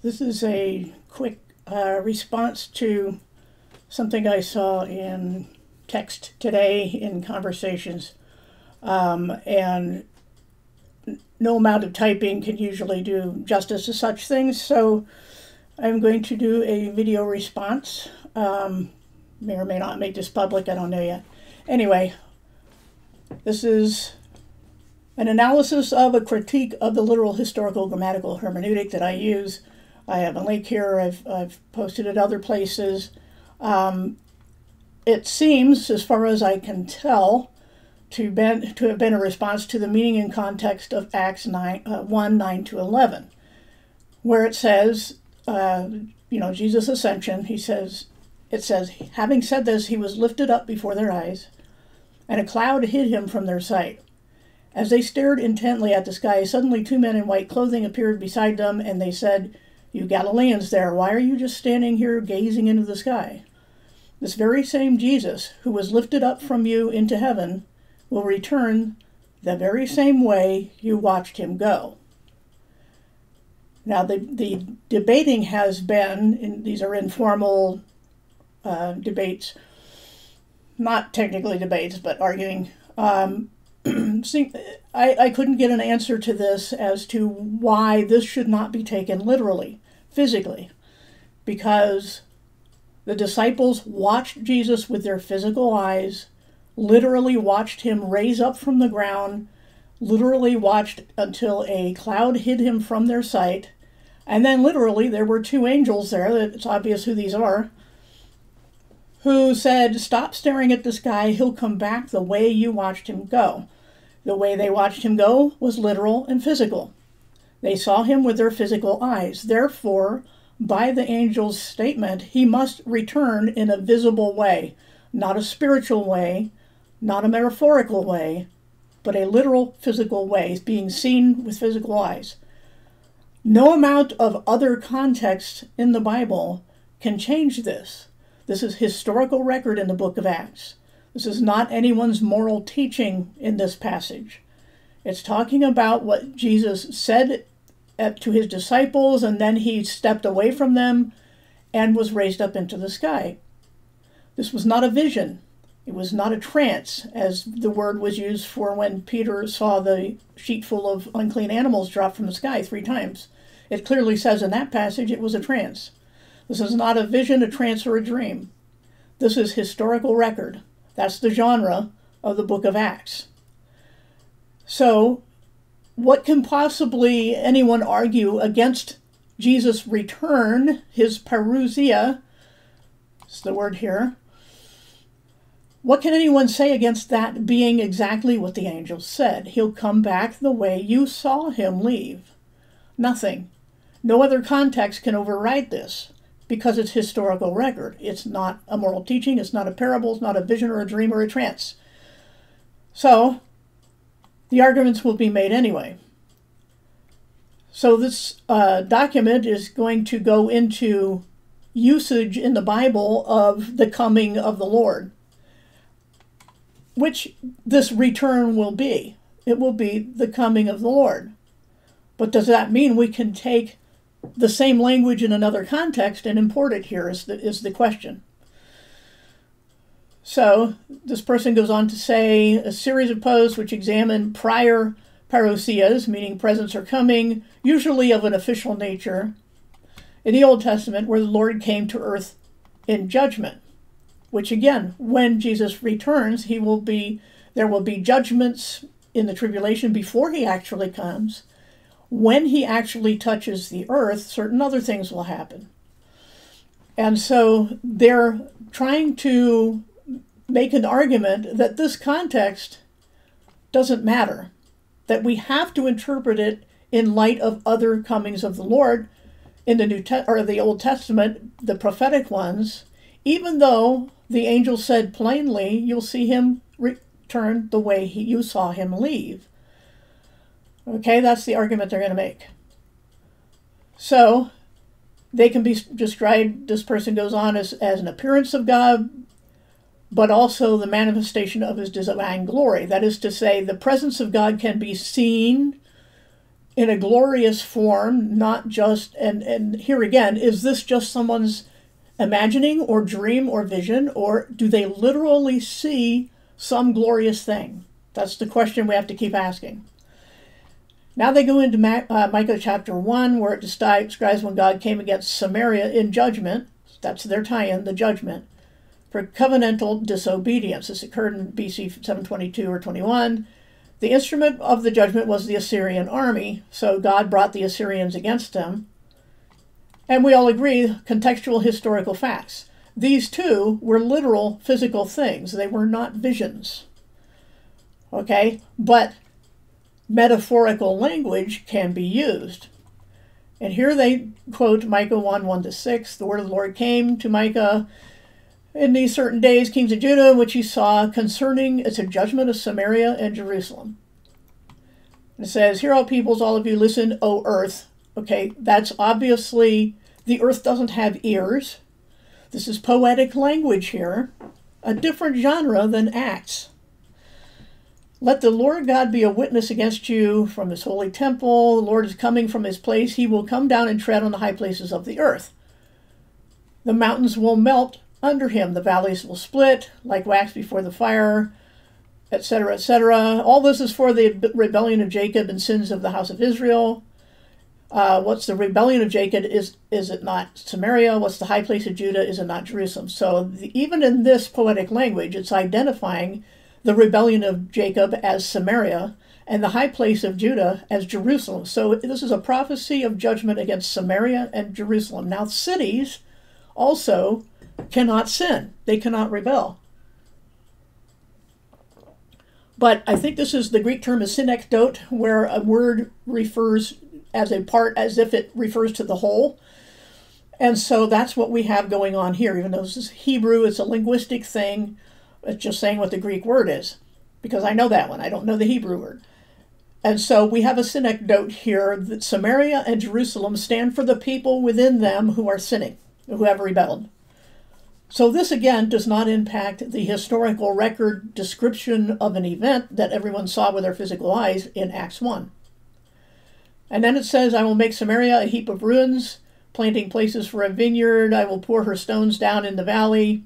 This is a quick response to something I saw in text today in conversations, and no amount of typing can usually do justice to such things, so I'm going to do a video response. May or may not make this public, I don't know yet. Anyway, this is an analysis of a critique of the literal historical grammatical hermeneutic that I use. I have a link here, I've posted it other places. It seems, as far as I can tell, to have been a response to the meaning and context of Acts 1:9 to 11, where it says, Jesus' ascension, it says, having said this, he was lifted up before their eyes, and a cloud hid him from their sight. As they stared intently at the sky, suddenly two men in white clothing appeared beside them, and they said, "You Galileans there, why are you just standing here gazing into the sky? This very same Jesus, who was lifted up from you into heaven, will return the very same way you watched him go." Now, the debating has been, and these are informal debates, not technically debates, but arguing. I couldn't get an answer to this as to why this should not be taken literally, physically, because the disciples watched Jesus with their physical eyes, literally watched him raise up from the ground, literally watched until a cloud hid him from their sight, and then literally there were two angels there, it's obvious who these are, who said, "Stop staring at the sky, he'll come back the way you watched him go." The way they watched him go was literal and physical. They saw him with their physical eyes. Therefore, by the angel's statement, he must return in a visible way, not a spiritual way, not a metaphorical way, but a literal physical way, being seen with physical eyes. No amount of other context in the Bible can change this. This is historical record in the book of Acts. This is not anyone's moral teaching in this passage. It's talking about what Jesus said to his disciples, and then he stepped away from them and was raised up into the sky. This was not a vision. It was not a trance, as the word was used for when Peter saw the sheet full of unclean animals drop from the sky 3 times. It clearly says in that passage it was a trance. This is not a vision, a trance, or a dream. This is historical record. That's the genre of the book of Acts. So, what can possibly anyone argue against Jesus' return, his parousia, it's the word here. What can anyone say against that being exactly what the angel said? He'll come back the way you saw him leave. Nothing. No other context can override this, because it's historical record. It's not a moral teaching, it's not a parable, it's not a vision or a dream or a trance. So, the arguments will be made anyway. So this document is going to go into usage in the Bible of the coming of the Lord, which this return will be. It will be the coming of the Lord. But does that mean we can take the same language in another context and import it here is the question. So this person goes on to say, a series of posts which examine prior parousias, meaning presence or coming, usually of an official nature, in the Old Testament where the Lord came to earth in judgment, which again, when Jesus returns, there will be judgments in the tribulation before he actually comes. When he actually touches the earth, certain other things will happen. And so they're trying to make an argument that this context doesn't matter, that we have to interpret it in light of other comings of the Lord in the Old Testament, the prophetic ones, even though the angel said plainly, "You'll see him return the way you saw him leave." Okay, that's the argument they're going to make. So, they can be described, this person goes on, as an appearance of God, but also the manifestation of his divine glory. That is to say, the presence of God can be seen in a glorious form, not just, and here again, is this just someone's imagining or dream or vision, or do they literally see some glorious thing? That's the question we have to keep asking. Now they go into Micah chapter 1, where it describes when God came against Samaria in judgment. That's their tie-in, the judgment, for covenantal disobedience. This occurred in BC 722 or 21. The instrument of the judgment was the Assyrian army, so God brought the Assyrians against them. And we all agree, contextual historical facts. These two were literal physical things. They were not visions. Okay? But metaphorical language can be used. And here they quote Micah 1, 1-6. The word of the Lord came to Micah in these certain days, kings of Judah, which he saw concerning, it's a judgment of Samaria and Jerusalem. And it says, "Hear, all peoples, all of you, listen, O earth." Okay, that's obviously, the earth doesn't have ears. This is poetic language here, a different genre than Acts. "Let the Lord God be a witness against you from his holy temple. The Lord is coming from his place. He will come down and tread on the high places of the earth. The mountains will melt under him. The valleys will split like wax before the fire," etc., etc. All this is for the rebellion of Jacob and sins of the house of Israel. What's the rebellion of Jacob? Is it not Samaria? What's the high place of Judah? Is it not Jerusalem? So even in this poetic language, it's identifying the rebellion of Jacob as Samaria and the high place of Judah as Jerusalem. So this is a prophecy of judgment against Samaria and Jerusalem. Now cities also cannot sin. They cannot rebel. But I think this is, the Greek term is synecdoche, where a word refers as a part, as if it refers to the whole. And so that's what we have going on here. Even though this is Hebrew, it's a linguistic thing. It's just saying what the Greek word is, because I know that one. I don't know the Hebrew word. And so we have a synecdoche here that Samaria and Jerusalem stand for the people within them who are sinning, who have rebelled. So this, again, does not impact the historical record description of an event that everyone saw with their physical eyes in Acts 1. And then it says, "I will make Samaria a heap of ruins, planting places for a vineyard. I will pour her stones down in the valley,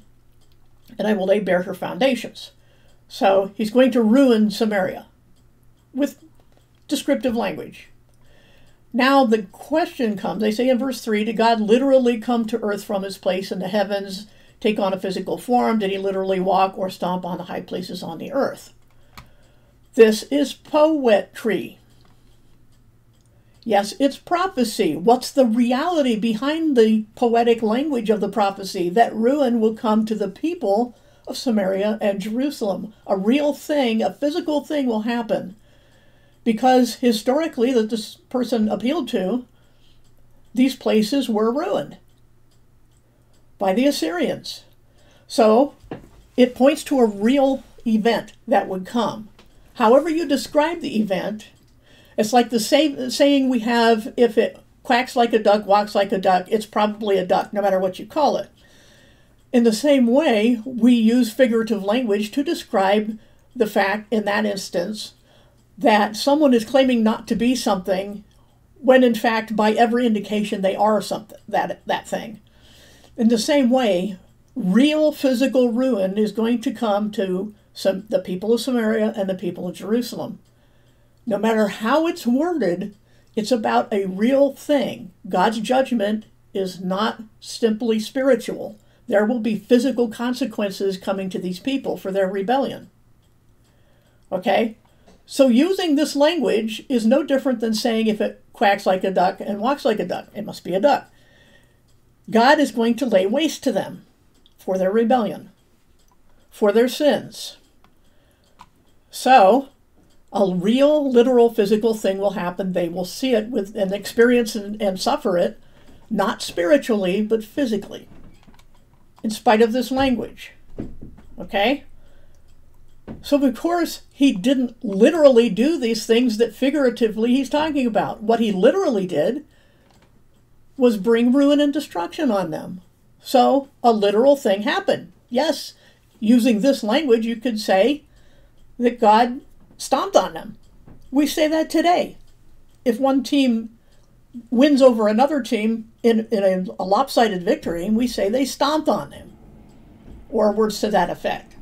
and I will lay bare her foundations." So he's going to ruin Samaria with descriptive language. Now the question comes, they say in verse 3, did God literally come to earth from his place in the heavens, take on a physical form? Did he literally walk or stomp on the high places on the earth? This is poetry. Yes, it's prophecy. What's the reality behind the poetic language of the prophecy? That ruin will come to the people of Samaria and Jerusalem. A real thing, a physical thing will happen. Because historically, that this person appealed to, these places were ruined by the Assyrians. So it points to a real event that would come. However you describe the event, it's like the saying we have, if it quacks like a duck, walks like a duck, it's probably a duck, no matter what you call it. In the same way, we use figurative language to describe the fact, in that instance, that someone is claiming not to be something, when in fact, by every indication, they are something, that thing. In the same way, real physical ruin is going to come to the people of Samaria and the people of Jerusalem. No matter how it's worded, it's about a real thing. God's judgment is not simply spiritual. There will be physical consequences coming to these people for their rebellion. Okay? So using this language is no different than saying if it quacks like a duck and walks like a duck, it must be a duck. God is going to lay waste to them for their rebellion, for their sins. So a real, literal, physical thing will happen. They will see it with an experience and suffer it, not spiritually, but physically, in spite of this language. Okay? So, of course, he didn't literally do these things that figuratively he's talking about. What he literally did was bring ruin and destruction on them. So, a literal thing happened. Yes, using this language, you could say that God stomped on them. We say that today. if one team wins over another team in a lopsided victory, we say they stomped on them, or words to that effect.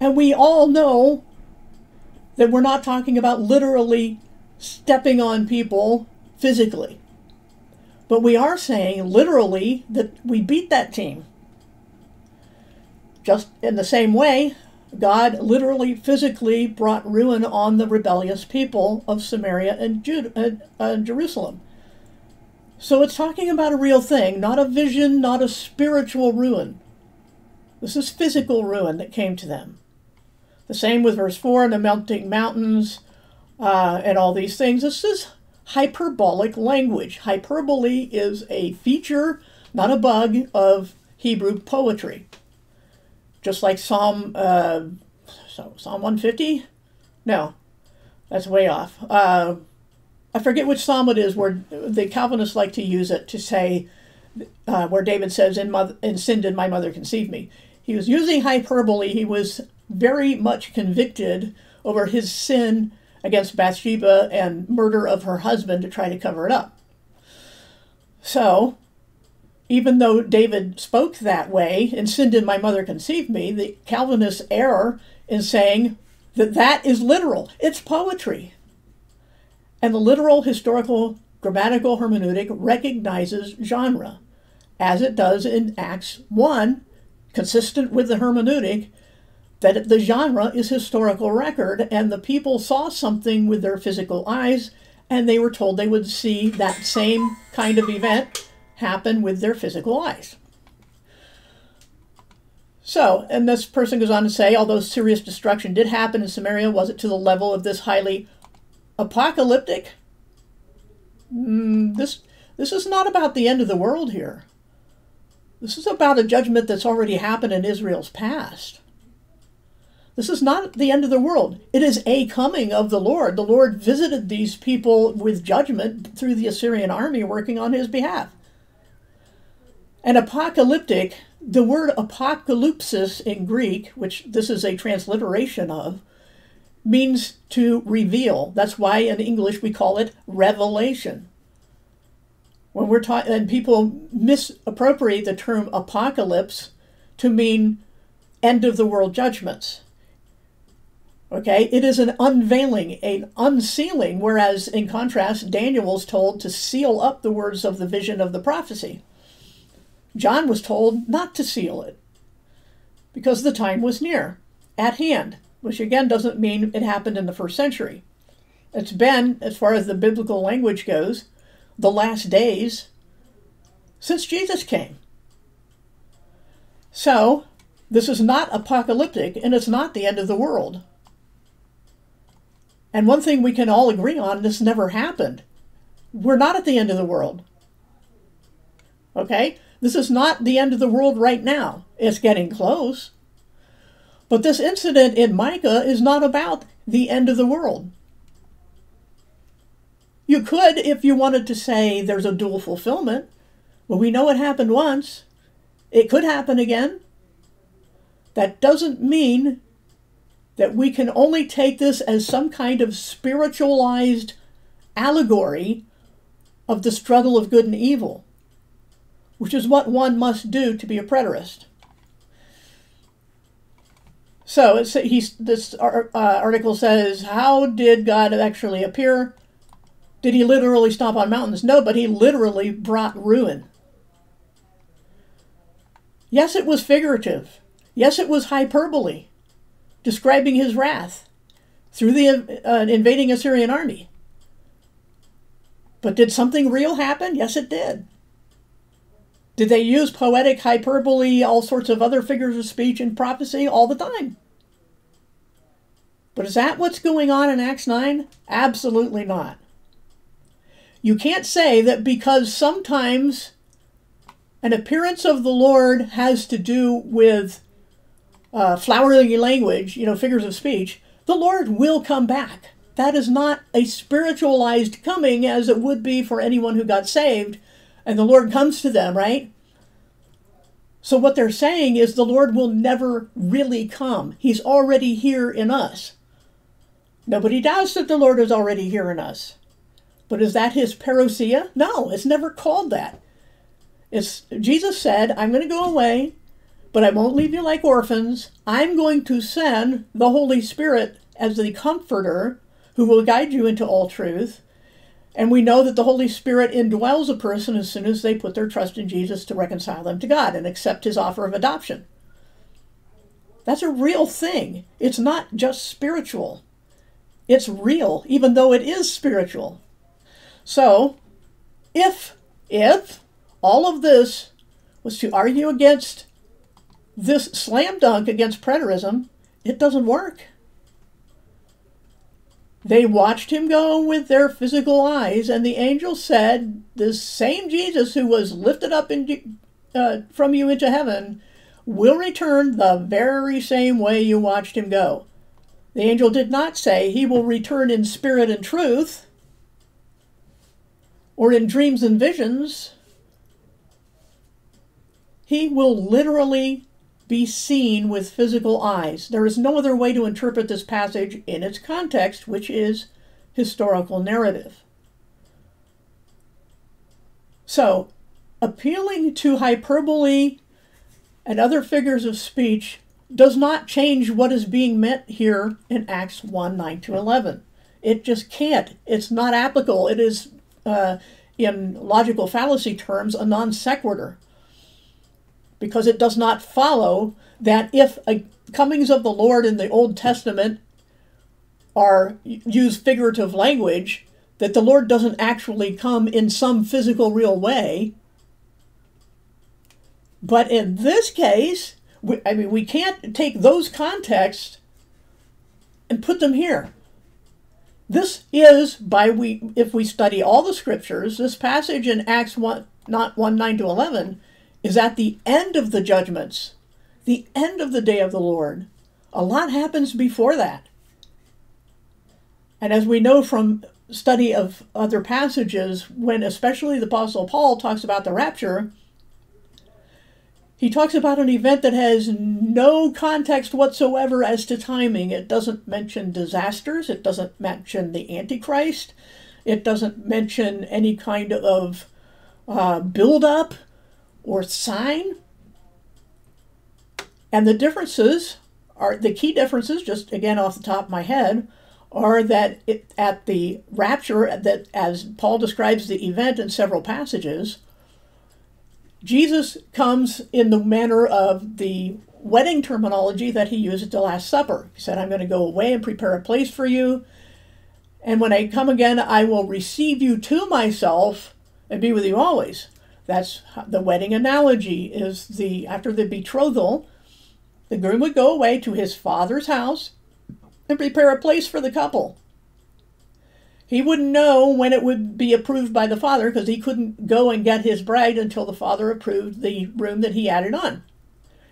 And we all know that we're not talking about literally stepping on people physically. But we are saying literally that we beat that team. Just in the same way, God literally, physically brought ruin on the rebellious people of Samaria and Jerusalem. So it's talking about a real thing, not a vision, not a spiritual ruin. This is physical ruin that came to them. The same with verse 4, and the melting mountains and all these things. This is hyperbolic language. Hyperbole is a feature, not a bug, of Hebrew poetry. Just like Psalm 150? No, that's way off. I forget which psalm it is where the Calvinists like to use it to say, where David says, "In sin did my mother conceive me." He was using hyperbole. He was very much convicted over his sin against Bathsheba and murder of her husband to try to cover it up. So, even though David spoke that way, "In sin did my mother conceive me," the Calvinists err in saying that that is literal. It's poetry. And the literal, historical, grammatical hermeneutic recognizes genre, as it does in Acts 1, consistent with the hermeneutic, that the genre is historical record, and the people saw something with their physical eyes, and they were told they would see that same kind of event happen with their physical eyes. So, and this person goes on to say, although serious destruction did happen in Samaria, was it to the level of this highly apocalyptic? This is not about the end of the world here. This is about a judgment that's already happened in Israel's past. This is not the end of the world. It is a coming of the Lord. The Lord visited these people with judgment through the Assyrian army working on his behalf. And apocalyptic, the word apocalypsis in Greek, which this is a transliteration of, means to reveal. That's why in English we call it revelation. When we're talking, and people misappropriate the term apocalypse to mean end of the world judgments. Okay, it is an unveiling, an unsealing, whereas in contrast, Daniel's told to seal up the words of the vision of the prophecy. John was told not to seal it because the time was near, at hand, which again doesn't mean it happened in the first century. It's been, as far as the biblical language goes, the last days since Jesus came. So, this is not apocalyptic, and it's not the end of the world. And one thing we can all agree on, this never happened. We're not at the end of the world. Okay? This is not the end of the world right now. It's getting close. But this incident in Micah is not about the end of the world. You could, if you wanted to say there's a dual fulfillment, but we know it happened once. It could happen again. That doesn't mean that we can only take this as some kind of spiritualized allegory of the struggle of good and evil, which is what one must do to be a preterist. So this article says, how did God actually appear? Did he literally stomp on mountains? No, but he literally brought ruin. Yes, it was figurative. Yes, it was hyperbole, describing his wrath through the invading Assyrian army. But did something real happen? Yes, it did. Did they use poetic hyperbole, all sorts of other figures of speech and prophecy all the time? But is that what's going on in Acts 9? Absolutely not. You can't say that because sometimes an appearance of the Lord has to do with flowery language, you know, figures of speech, the Lord will come back. That is not a spiritualized coming as it would be for anyone who got saved. And the Lord comes to them, right? So what they're saying is the Lord will never really come. He's already here in us. Nobody doubts that the Lord is already here in us. But is that his parousia? No, it's never called that. It's, Jesus said, I'm going to go away, but I won't leave you like orphans. I'm going to send the Holy Spirit as the comforter who will guide you into all truth. And we know that the Holy Spirit indwells a person as soon as they put their trust in Jesus to reconcile them to God and accept his offer of adoption. That's a real thing. It's not just spiritual. It's real, even though it is spiritual. So, if all of this was to argue against this slam dunk against preterism, it doesn't work. They watched him go with their physical eyes, and the angel said, "This same Jesus who was lifted up from you into heaven will return the very same way you watched him go." The angel did not say he will return in spirit and truth or in dreams and visions. He will literally be seen with physical eyes. There is no other way to interpret this passage in its context, which is historical narrative. So, appealing to hyperbole and other figures of speech does not change what is being meant here in Acts 1, 9 to 11. It just can't. It's not applicable. It is, in logical fallacy terms, a non sequitur, because it does not follow that if comings of the Lord in the Old Testament use figurative language, that the Lord doesn't actually come in some physical real way. But in this case, we can't take those contexts and put them here. This is, if we study all the scriptures, this passage in Acts 1, not 1, 9 to 11, is at the end of the judgments, the end of the day of the Lord. A lot happens before that. And as we know from study of other passages, when especially the Apostle Paul talks about the rapture, he talks about an event that has no context whatsoever as to timing. It doesn't mention disasters. It doesn't mention the Antichrist. It doesn't mention any kind of buildup or sign. And the differences are, the key differences, just again off the top of my head, are that at the rapture, that as Paul describes the event in several passages, Jesus comes in the manner of the wedding terminology that he used at the Last Supper. He said, I'm going to go away and prepare a place for you. And when I come again, I will receive you to myself and be with you always. That's the wedding analogy, is after the betrothal, the groom would go away to his father's house and prepare a place for the couple. He wouldn't know when it would be approved by the father, because he couldn't go and get his bride until the father approved the room that he added on.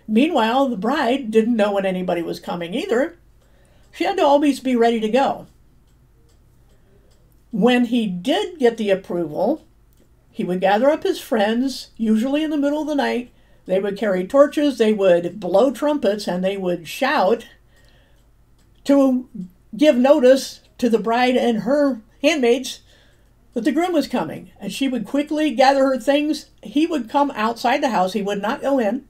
Meanwhile, the bride didn't know when anybody was coming either. She had to always be ready to go. When he did get the approval, he would gather up his friends, usually in the middle of the night. They would carry torches, they would blow trumpets, and they would shout to give notice to the bride and her handmaids that the groom was coming, and she would quickly gather her things. He would come outside the house. He would not go in.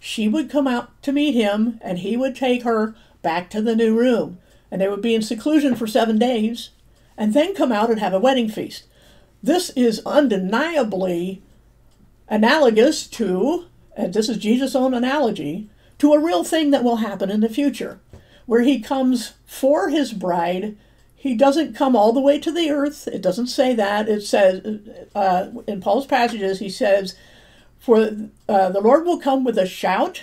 She would come out to meet him, and he would take her back to the new room, and they would be in seclusion for 7 days and then come out and have a wedding feast. This is undeniably analogous to, and this is Jesus' own analogy, to a real thing that will happen in the future, where he comes for his bride. He doesn't come all the way to the earth. It doesn't say that. It says, in Paul's passages, he says, for the Lord will come with a shout,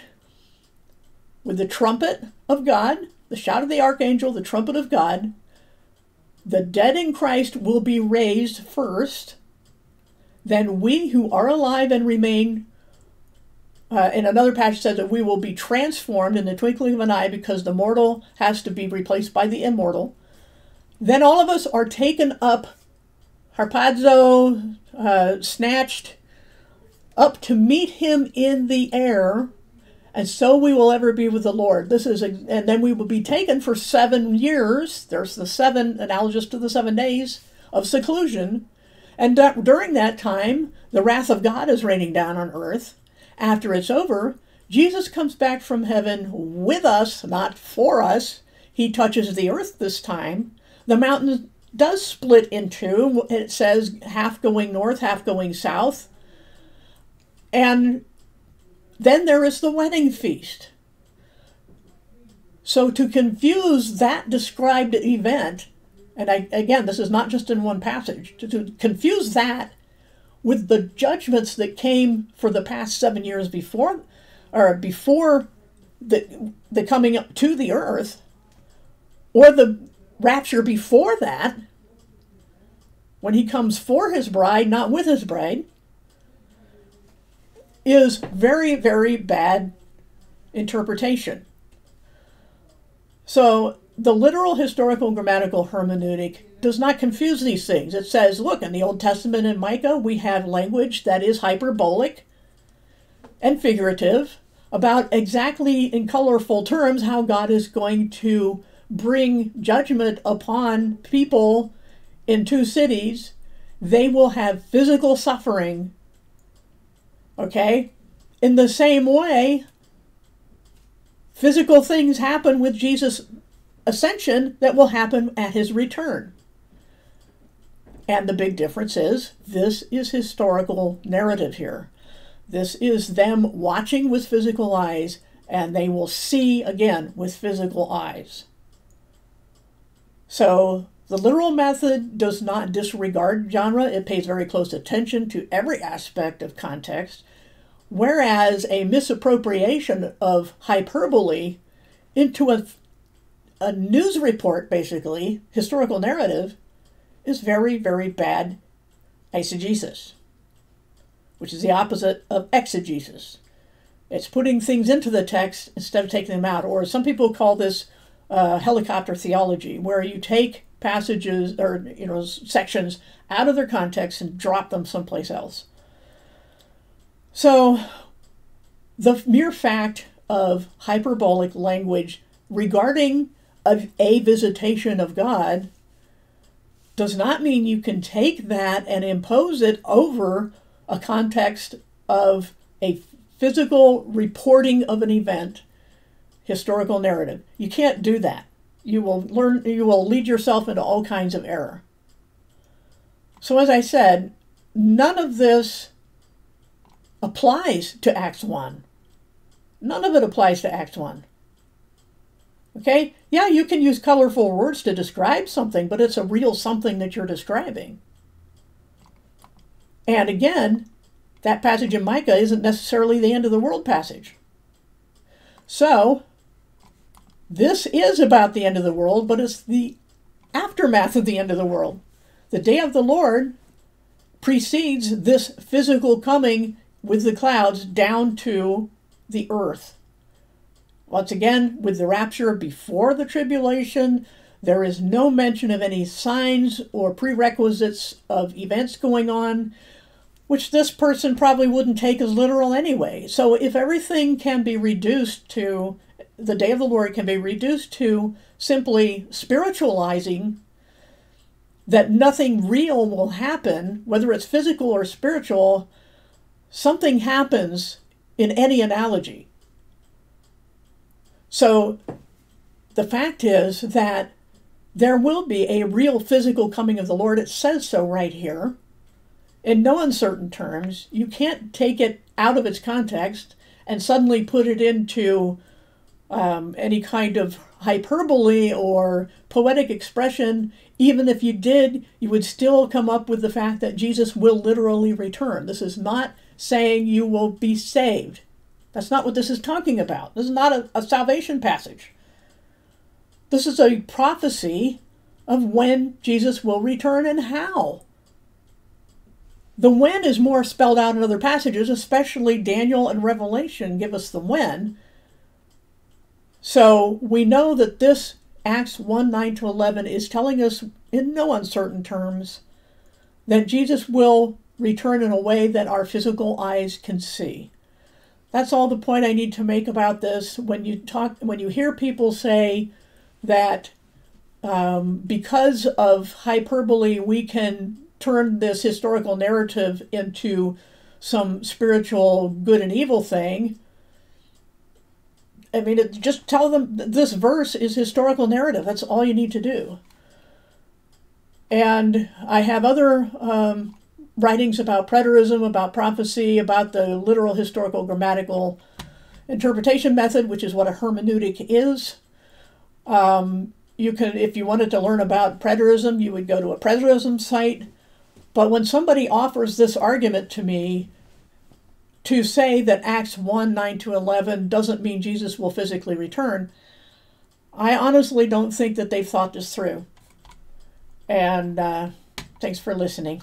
with the trumpet of God, the shout of the archangel, the trumpet of God. The dead in Christ will be raised first. Then we who are alive and remain, in another passage says that we will be transformed in the twinkling of an eye, because the mortal has to be replaced by the immortal. Then all of us are taken up, harpazo, snatched up to meet him in the air, and so we will ever be with the Lord. And then we will be taken for 7 years. There's the 7, analogous to the 7 days, of seclusion, and during that time, the wrath of God is raining down on earth. After it's over, Jesus comes back from heaven with us, not for us. He touches the earth this time. The mountain does split in two. It says half going north, half going south. And then there is the wedding feast. So to confuse that described event, and again, this is not just in one passage, to confuse that with the judgments that came for the past 7 years before, or before the coming up to the earth, or the rapture before that, when he comes for his bride, not with his bride, is very, very bad interpretation. So the literal historical grammatical hermeneutic does not confuse these things. It says, look, in the Old Testament and Micah, we have language that is hyperbolic and figurative about exactly in colorful terms how God is going to bring judgment upon people in two cities. They will have physical suffering, okay? In the same way, physical things happen with Jesus' ascension that will happen at his return. And the big difference is this is historical narrative here. This is them watching with physical eyes, and they will see again with physical eyes. So the literal method does not disregard genre. It pays very close attention to every aspect of context, whereas a misappropriation of hyperbole into a news report, basically, historical narrative, is very, very bad eisegesis, which is the opposite of exegesis. It's putting things into the text instead of taking them out, or some people call this helicopter theology, where you take passages or sections out of their context and drop them someplace else. So the mere fact of hyperbolic language regarding a visitation of God does not mean you can take that and impose it over a context of a physical reporting of an event, historical narrative. You can't do that. You will learn, you will lead yourself into all kinds of error. So as I said, none of this applies to Acts 1. None of it applies to Acts 1. Okay? Yeah, you can use colorful words to describe something, but it's a real something that you're describing. And again, that passage in Micah isn't necessarily the end of the world passage. So this is about the end of the world, but it's the aftermath of the end of the world. The day of the Lord precedes this physical coming with the clouds down to the earth. Once again, with the rapture before the tribulation, there is no mention of any signs or prerequisites of events going on, which this person probably wouldn't take as literal anyway. So if everything can be reduced to, the day of the Lord can be reduced to simply spiritualizing that nothing real will happen, whether it's physical or spiritual, something happens in any analogy. So the fact is that there will be a real physical coming of the Lord. It says so right here. In no uncertain terms, you can't take it out of its context and suddenly put it into any kind of hyperbole or poetic expression. Even if you did, you would still come up with the fact that Jesus will literally return. This is not saying you will be saved. That's not what this is talking about. This is not a salvation passage. This is a prophecy of when Jesus will return and how. The when is more spelled out in other passages, especially Daniel and Revelation give us the when. So we know that this Acts 1:9 to 11 is telling us in no uncertain terms that Jesus will return in a way that our physical eyes can see. That's all the point I need to make about this. When you hear people say that Because of hyperbole, we can turn this historical narrative into some spiritual good and evil thing. I mean, just tell them this verse is historical narrative. That's all you need to do. And I have other writings about preterism, about prophecy, about the literal historical grammatical interpretation method, which is what a hermeneutic is. You can, if you wanted to learn about preterism, you would go to a preterism site. But when somebody offers this argument to me, to say that Acts 1, 9 to 11 doesn't mean Jesus will physically return, I honestly don't think that they've thought this through. And thanks for listening.